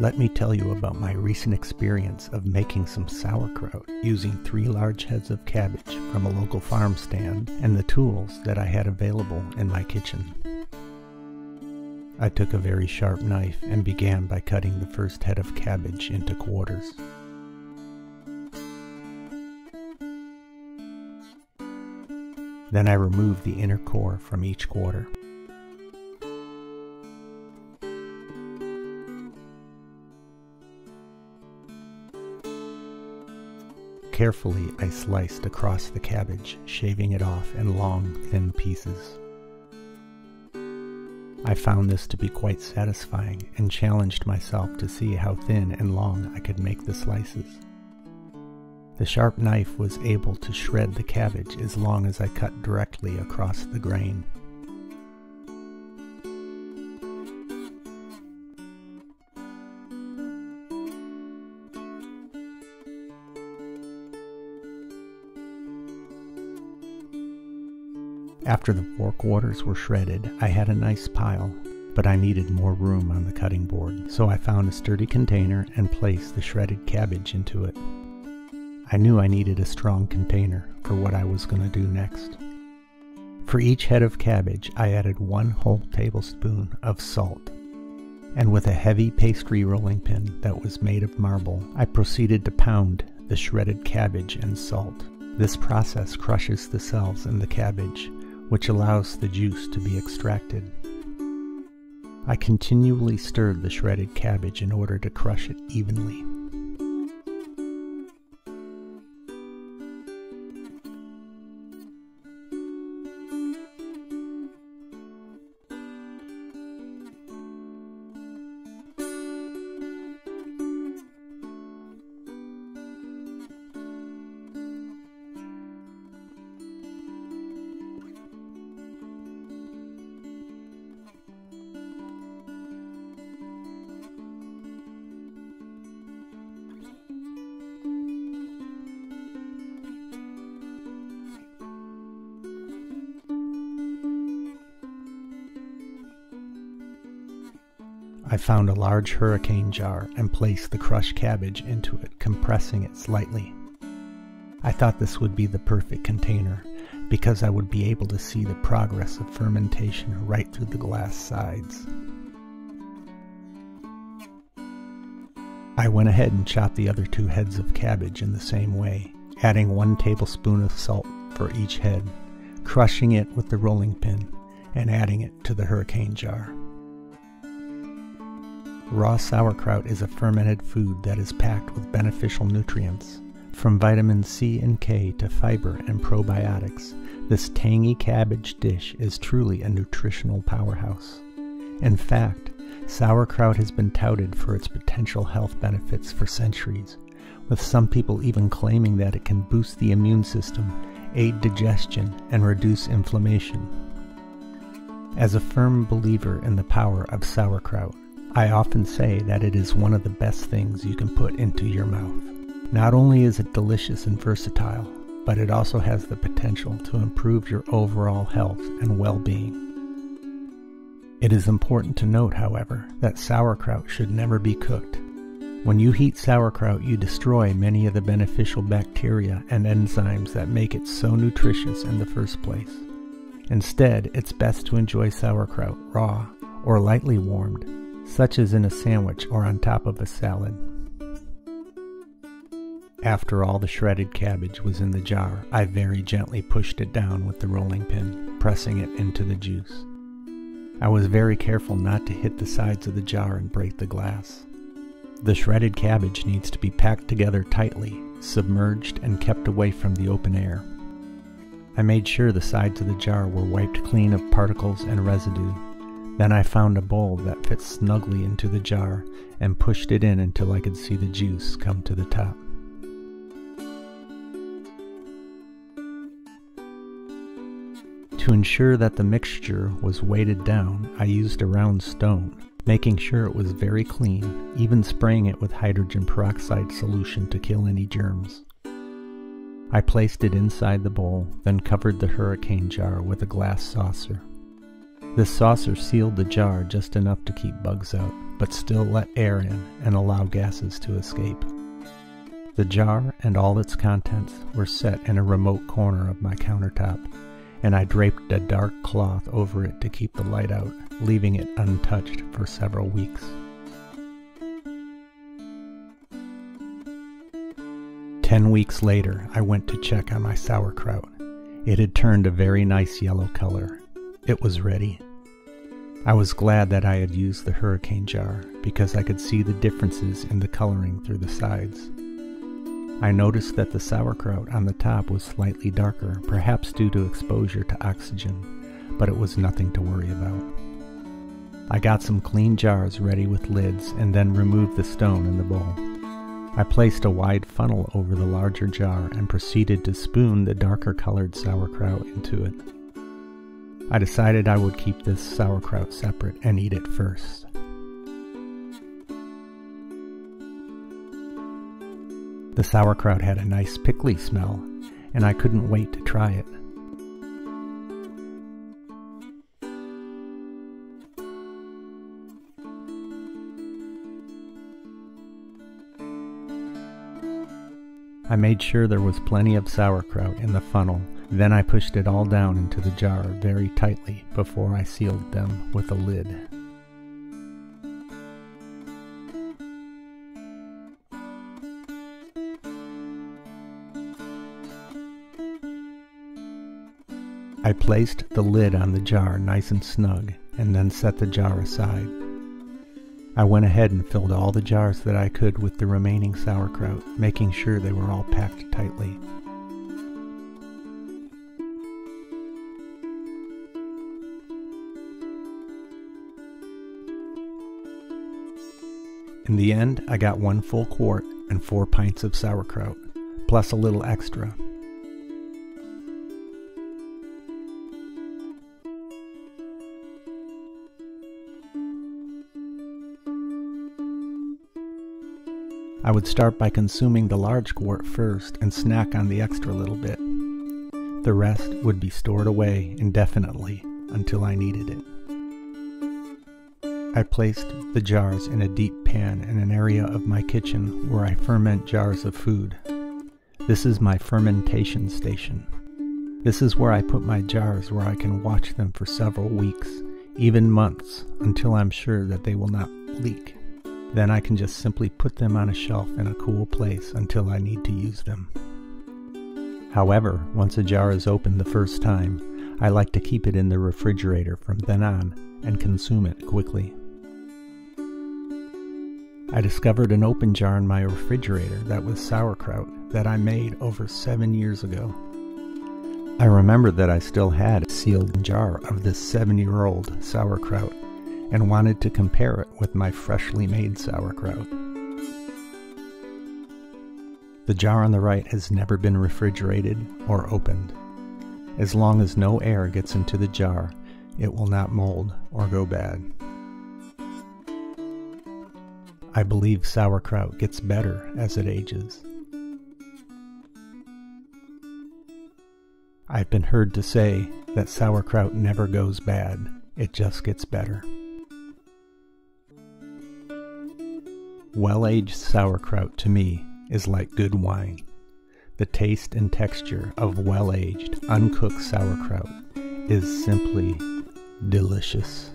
Let me tell you about my recent experience of making some sauerkraut using 3 large heads of cabbage from a local farm stand and the tools that I had available in my kitchen. I took a very sharp knife and began by cutting the first head of cabbage into quarters. Then I removed the inner core from each quarter. Carefully, I sliced across the cabbage, shaving it off in long, thin pieces. I found this to be quite satisfying and challenged myself to see how thin and long I could make the slices. The sharp knife was able to shred the cabbage as long as I cut directly across the grain. After the 4 quarters were shredded, I had a nice pile, but I needed more room on the cutting board, so I found a sturdy container and placed the shredded cabbage into it. I knew I needed a strong container for what I was going to do next. For each head of cabbage, I added 1 whole tablespoon of salt, and with a heavy pastry rolling pin that was made of marble, I proceeded to pound the shredded cabbage and salt. This process crushes the cells in the cabbage, which allows the juice to be extracted. I continually stirred the shredded cabbage in order to crush it evenly. I found a large hurricane jar and placed the crushed cabbage into it, compressing it slightly. I thought this would be the perfect container because I would be able to see the progress of fermentation right through the glass sides. I went ahead and chopped the other 2 heads of cabbage in the same way, adding 1 tablespoon of salt for each head, crushing it with the rolling pin, and adding it to the hurricane jar. Raw sauerkraut is a fermented food that is packed with beneficial nutrients. From vitamins C and K to fiber and probiotics, this tangy cabbage dish is truly a nutritional powerhouse. In fact, sauerkraut has been touted for its potential health benefits for centuries, with some people even claiming that it can boost the immune system, aid digestion, and reduce inflammation. As a firm believer in the power of sauerkraut, I often say that it is one of the best things you can put into your mouth. Not only is it delicious and versatile, but it also has the potential to improve your overall health and well-being. It is important to note, however, that sauerkraut should never be cooked. When you heat sauerkraut, you destroy many of the beneficial bacteria and enzymes that make it so nutritious in the first place. Instead, it's best to enjoy sauerkraut raw or lightly warmed, such as in a sandwich or on top of a salad. After all the shredded cabbage was in the jar, I very gently pushed it down with the rolling pin, pressing it into the juice. I was very careful not to hit the sides of the jar and break the glass. The shredded cabbage needs to be packed together tightly, submerged, and kept away from the open air. I made sure the sides of the jar were wiped clean of particles and residue. Then I found a bowl that fit snugly into the jar and pushed it in until I could see the juice come to the top. To ensure that the mixture was weighted down, I used a round stone, making sure it was very clean, even spraying it with hydrogen peroxide solution to kill any germs. I placed it inside the bowl, then covered the hurricane jar with a glass saucer. This saucer sealed the jar just enough to keep bugs out, but still let air in and allow gases to escape. The jar and all its contents were set in a remote corner of my countertop, and I draped a dark cloth over it to keep the light out, leaving it untouched for several weeks. 10 weeks later, I went to check on my sauerkraut. It had turned a very nice yellow color. It was ready. I was glad that I had used the hurricane jar because I could see the differences in the coloring through the sides. I noticed that the sauerkraut on the top was slightly darker, perhaps due to exposure to oxygen, but it was nothing to worry about. I got some clean jars ready with lids and then removed the stone in the bowl. I placed a wide funnel over the larger jar and proceeded to spoon the darker colored sauerkraut into it. I decided I would keep this sauerkraut separate and eat it first. The sauerkraut had a nice pickly smell, and I couldn't wait to try it. I made sure there was plenty of sauerkraut in the funnel, then I pushed it all down into the jar very tightly before I sealed them with a lid. I placed the lid on the jar nice and snug, and then set the jar aside. I went ahead and filled all the jars that I could with the remaining sauerkraut, making sure they were all packed tightly. In the end, I got one full quart and 4 pints of sauerkraut, plus a little extra. I would start by consuming the large quart first and snack on the extra little bit. The rest would be stored away indefinitely until I needed it. I placed the jars in a deep pan in an area of my kitchen where I ferment jars of food. This is my fermentation station. This is where I put my jars where I can watch them for several weeks, even months, until I'm sure that they will not leak. Then I can just simply put them on a shelf in a cool place until I need to use them. However, once a jar is opened the first time, I like to keep it in the refrigerator from then on and consume it quickly. I discovered an open jar in my refrigerator that was sauerkraut that I made over 7 years ago. I remembered that I still had a sealed jar of this 7-year-old sauerkraut and wanted to compare it with my freshly made sauerkraut. The jar on the right has never been refrigerated or opened. As long as no air gets into the jar, it will not mold or go bad. I believe sauerkraut gets better as it ages. I've been heard to say that sauerkraut never goes bad, it just gets better. Well-aged sauerkraut to me is like good wine. The taste and texture of well-aged, uncooked sauerkraut is simply delicious.